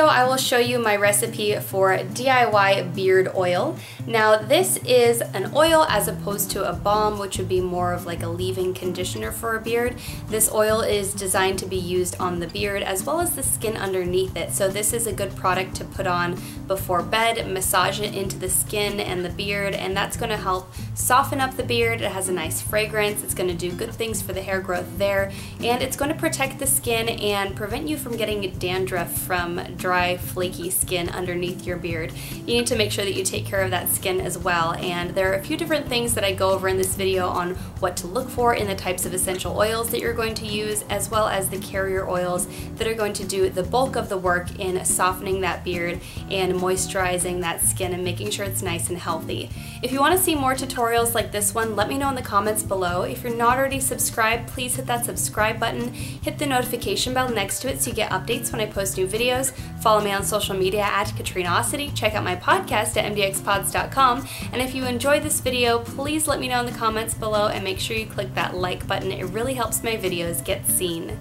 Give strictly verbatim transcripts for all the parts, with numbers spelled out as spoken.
video, I will show you my recipe for D I Y beard oil. Now, this is an oil as opposed to a balm, which would be more of like a leave-in conditioner for a beard. This oil is designed to be used on the beard as well as the skin underneath it. So this is a good product to put on before bed, massage it into the skin and the beard, and that's going to help soften up the beard. It has a nice fragrance. It's going to do good things for the hair growth there, and it's going to protect the skin and prevent you from getting dandruff from dry, flaky skin underneath your beard. You need to make sure that you take care of that skin as well, and there are a few different things that I go over in this video on what to look for in the types of essential oils that you're going to use, as well as the carrier oils that are going to do the bulk of the work in softening that beard and moisturizing that skin and making sure it's nice and healthy. If you want to see more tutorials like this one, let me know in the comments below. If you're not already subscribed, please hit that subscribe button, hit the notification bell next to it so you get updates when I post new videos. Follow me on social media at Katrinaosity. Check out my podcast at m d x pods dot com. And if you enjoyed this video, please let me know in the comments below and make sure you click that like button. It really helps my videos get seen.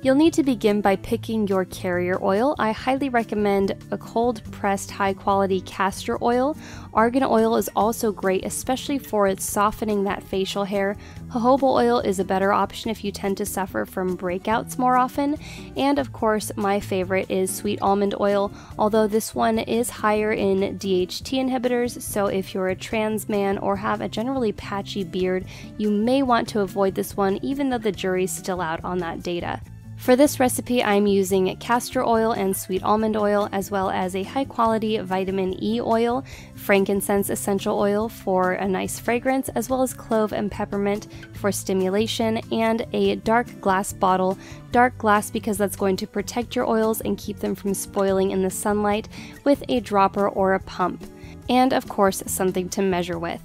You'll need to begin by picking your carrier oil. I highly recommend a cold-pressed, high-quality castor oil. Argan oil is also great, especially for its softening that facial hair. Jojoba oil is a better option if you tend to suffer from breakouts more often. And of course, my favorite is sweet almond oil, although this one is higher in D H T inhibitors, so if you're a trans man or have a generally patchy beard, you may want to avoid this one, even though the jury's still out on that data. For this recipe, I'm using castor oil and sweet almond oil, as well as a high-quality vitamin E oil, frankincense essential oil for a nice fragrance, as well as clove and peppermint for stimulation, and a dark glass bottle. Dark glass because that's going to protect your oils and keep them from spoiling in the sunlight, with a dropper or a pump. And of course, something to measure with.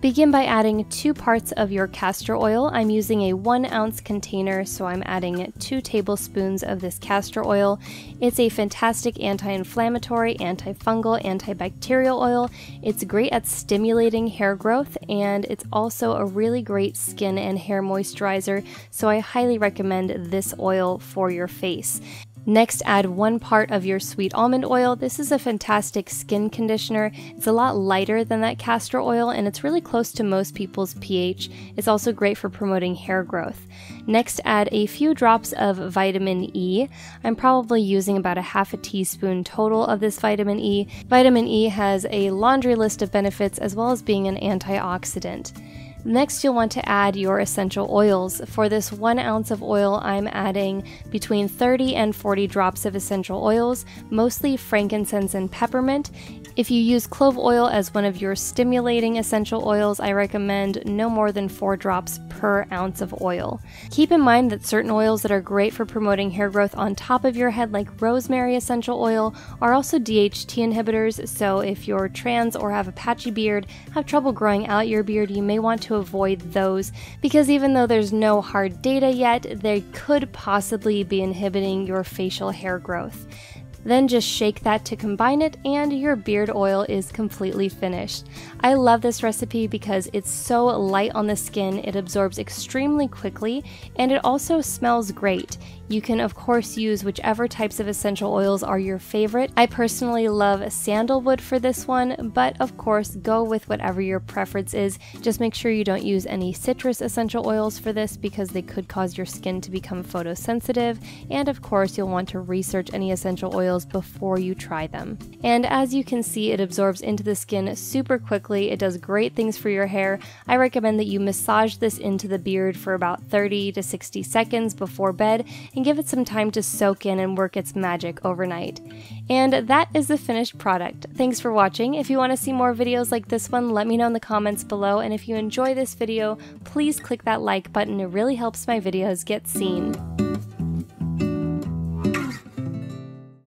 Begin by adding two parts of your castor oil. I'm using a one ounce container, so I'm adding two tablespoons of this castor oil. It's a fantastic anti-inflammatory, antifungal, antibacterial oil. It's great at stimulating hair growth, and it's also a really great skin and hair moisturizer, so I highly recommend this oil for your face. Next, add one part of your sweet almond oil. This is a fantastic skin conditioner. It's a lot lighter than that castor oil, and it's really close to most people's pH. It's also great for promoting hair growth. Next, add a few drops of vitamin E. I'm probably using about a half a teaspoon total of this vitamin E. Vitamin E has a laundry list of benefits as well as being an antioxidant. Next, you'll want to add your essential oils. For this one ounce of oil, I'm adding between thirty and forty drops of essential oils, mostly frankincense and peppermint. If you use clove oil as one of your stimulating essential oils, I recommend no more than four drops per ounce of oil. Keep in mind that certain oils that are great for promoting hair growth on top of your head, like rosemary essential oil, are also D H T inhibitors, so if you're trans or have a patchy beard, have trouble growing out your beard, you may want to avoid those, because even though there's no hard data yet, they could possibly be inhibiting your facial hair growth. Then just shake that to combine it, and your beard oil is completely finished. I love this recipe because it's so light on the skin, it absorbs extremely quickly, and it also smells great. You can of course use whichever types of essential oils are your favorite. I personally love sandalwood for this one, but of course go with whatever your preference is. Just make sure you don't use any citrus essential oils for this, because they could cause your skin to become photosensitive, and of course you'll want to research any essential oils before you try them. And as you can see, it absorbs into the skin super quickly. It does great things for your hair. I recommend that you massage this into the beard for about thirty to sixty seconds before bed, and give it some time to soak in and work its magic overnight. And that is the finished product. Thanks for watching. If you want to see more videos like this one, let me know in the comments below, and if you enjoy this video, please click that like button. It really helps my videos get seen.